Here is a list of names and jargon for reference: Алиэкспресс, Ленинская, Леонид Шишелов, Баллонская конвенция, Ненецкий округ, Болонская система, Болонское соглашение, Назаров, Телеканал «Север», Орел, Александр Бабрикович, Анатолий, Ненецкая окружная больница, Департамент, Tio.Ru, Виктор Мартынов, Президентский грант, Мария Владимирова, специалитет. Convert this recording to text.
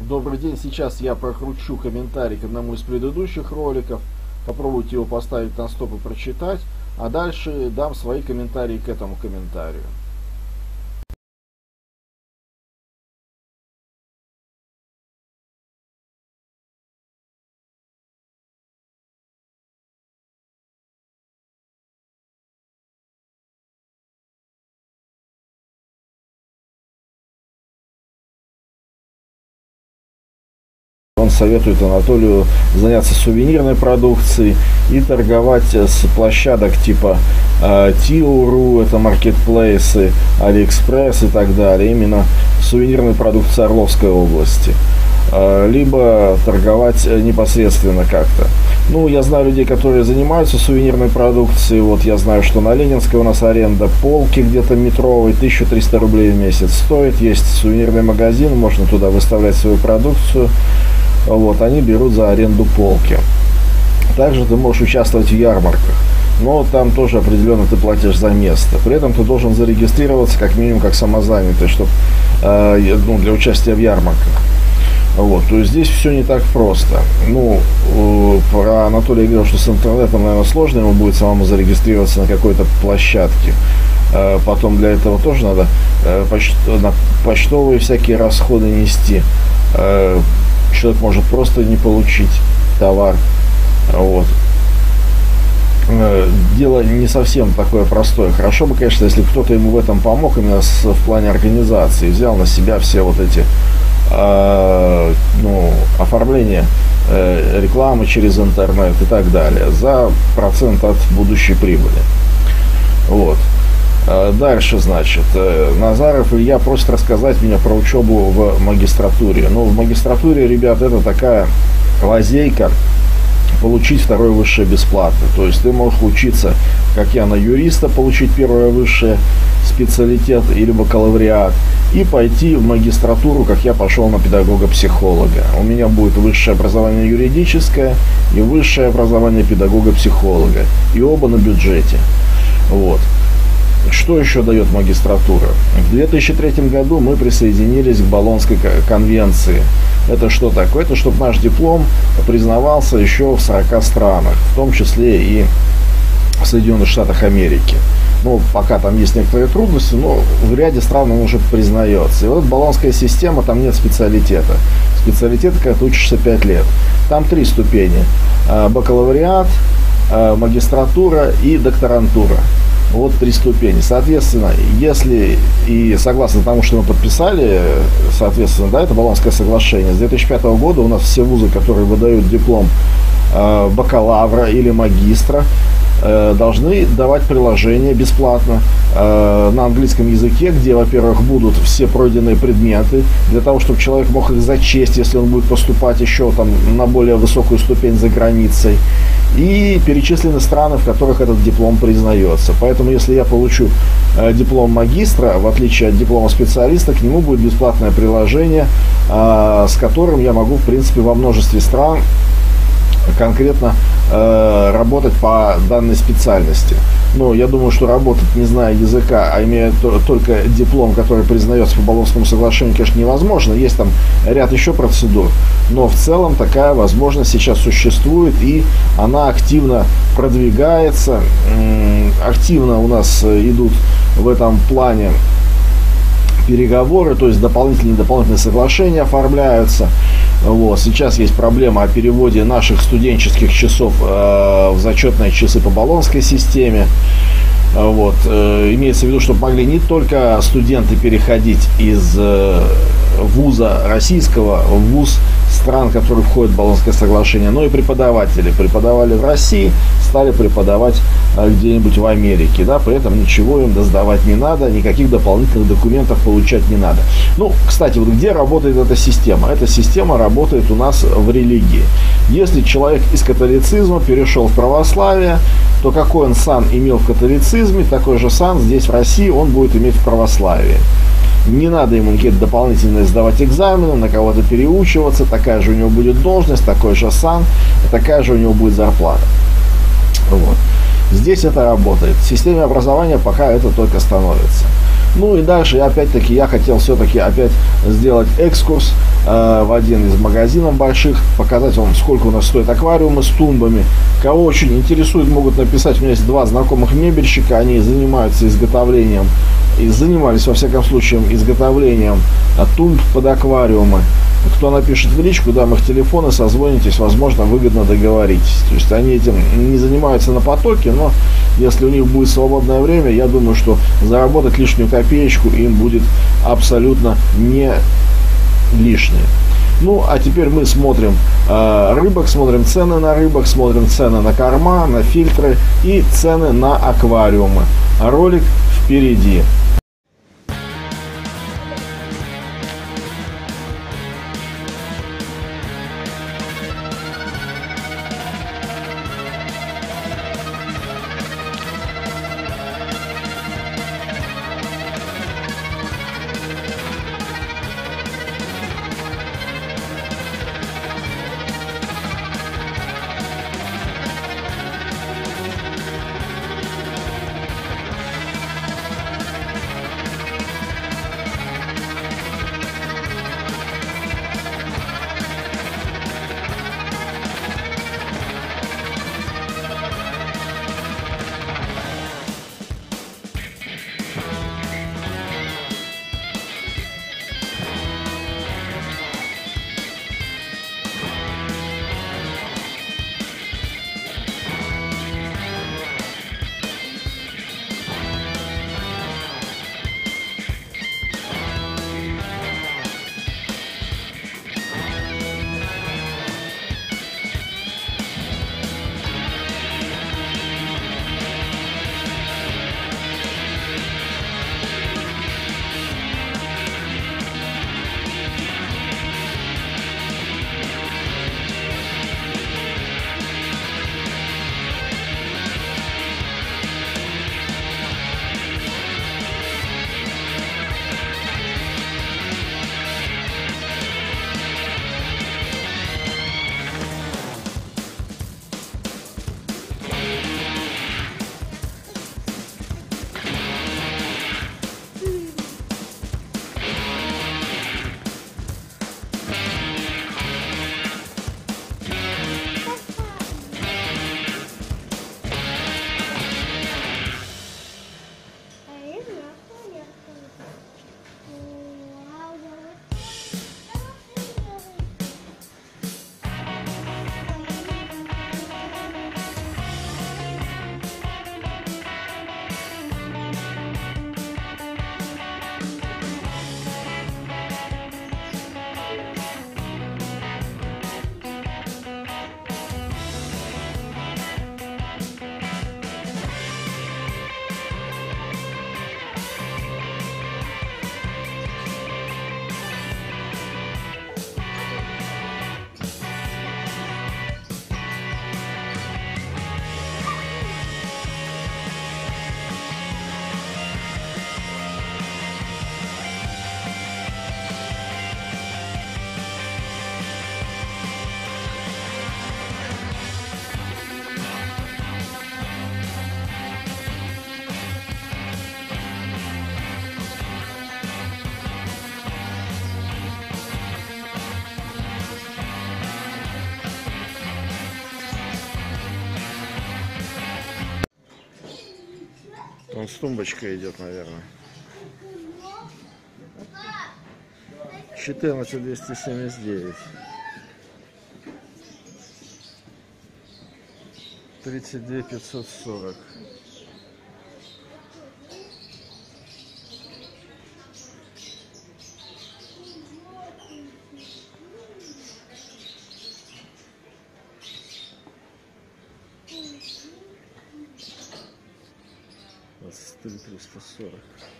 Добрый день, сейчас я прокручу комментарий к одному из предыдущих роликов, попробуйте его поставить на стоп и прочитать, а дальше дам свои комментарии к этому комментарию. Он советует Анатолию заняться сувенирной продукцией и торговать с площадок типа Tio.Ru, это маркетплейсы, Алиэкспресс и так далее, именно сувенирной продукцией Орловской области, либо торговать непосредственно как-то. Ну, я знаю людей, которые занимаются сувенирной продукцией, вот я знаю, что на Ленинской у нас аренда полки где-то метровой, 1300 рублей в месяц стоит, есть сувенирный магазин, можно туда выставлять свою продукцию. Вот, они берут за аренду полки. Также ты можешь участвовать в ярмарках, но там тоже определенно ты платишь за место. При этом ты должен зарегистрироваться как минимум как самозанятый, чтобы для участия в ярмарках. Вот, то есть здесь все не так просто. Ну, про Анатолия говорил, что с интернетом, наверное, сложно ему будет самому зарегистрироваться на какой-то площадке. Потом для этого тоже надо почтовые всякие расходы нести. Человек может просто не получить товар. Вот. Дело не совсем такое простое. Хорошо бы, конечно, если кто-то ему в этом помог, именно в плане организации, взял на себя все вот эти оформления рекламы через интернет и так далее за процент от будущей прибыли. Вот. Дальше, значит, Назаров Илья просит рассказать меня про учебу в магистратуре. Но в магистратуре, ребят, это такая лазейка получить второе высшее бесплатно. То есть ты можешь учиться, как я, на юриста, получить первое высшее, специалитет или бакалавриат, и пойти в магистратуру, как я пошел, на педагога-психолога. У меня будет высшее образование юридическое и высшее образование педагога-психолога. И оба на бюджете. Вот. Что еще дает магистратура? В 2003 году мы присоединились к Баллонской конвенции. Это что такое? Это чтобы наш диплом признавался еще в 40 странах, в том числе и в Соединенных Штатах Америки. Ну, пока там есть некоторые трудности, но в ряде стран он уже признается. И вот Болонская система, там нет специалитета. Специалитет, когда ты учишься 5 лет. Там 3 ступени. Бакалавриат, магистратура и докторантура. Вот 3 ступени. Соответственно, если и согласно тому, что мы подписали, соответственно, да, это Болонское соглашение, с 2005 года у нас все вузы, которые выдают диплом бакалавра или магистра, должны давать приложение бесплатно на английском языке, где, во-первых, будут все пройденные предметы, для того, чтобы человек мог их зачесть, если он будет поступать еще там на более высокую ступень за границей. И перечислены страны, в которых этот диплом признается. Поэтому, если я получу диплом магистра, в отличие от диплома специалиста, к нему будет бесплатное приложение, с которым я могу, в принципе, во множестве стран конкретно работать по данной специальности. Но я думаю, что работать, не зная языка, а имея только диплом, который признается по Болонскому соглашению, конечно, невозможно. Есть там ряд еще процедур, но в целом такая возможность сейчас существует, и она активно продвигается. Активно у нас идут в этом плане переговоры, то есть дополнительные соглашения оформляются. Вот. Сейчас есть проблема о переводе наших студенческих часов в зачетные часы по Болонской системе. Вот. Имеется в виду, чтобы могли не только студенты переходить из вуза российского в вуз стран, которые входят в Болонское соглашение, но и преподаватели. Преподавали в России, стали преподавать где-нибудь в Америке. Да? При этом ничего им сдавать не надо, никаких дополнительных документов получать не надо. Ну, кстати, вот где работает эта система? Эта система работает у нас в религии. Если человек из католицизма перешел в православие, то какой он сан имел в католицизме, такой же сан здесь в России он будет иметь в православии. Не надо ему какие-то дополнительные сдавать экзамены, на кого-то переучиваться, такая же у него будет должность, такой же сан, такая же у него будет зарплата. Вот. Здесь это работает. В системе образования пока это только становится. Ну и дальше, опять-таки, я хотел все-таки опять сделать экскурс в один из магазинов больших, показать вам, сколько у нас стоит аквариумы с тумбами. Кого очень интересует, могут написать. У меня есть два знакомых мебельщика, они занимаются изготовлением и занимались, во всяком случае, изготовлением тумб под аквариумы. Кто напишет в личку, дам их телефоны, созвонитесь, возможно, выгодно договоритесь. То есть они этим не занимаются на потоке, но если у них будет свободное время, я думаю, что заработать лишнюю копеечку им будет абсолютно не лишнее. Ну, а теперь мы смотрим рыбок, смотрим цены на рыбок, смотрим цены на корма, на фильтры и цены на аквариумы. Ролик впереди. Он с тумбочкой идет, наверное. 14279. 32540. 340.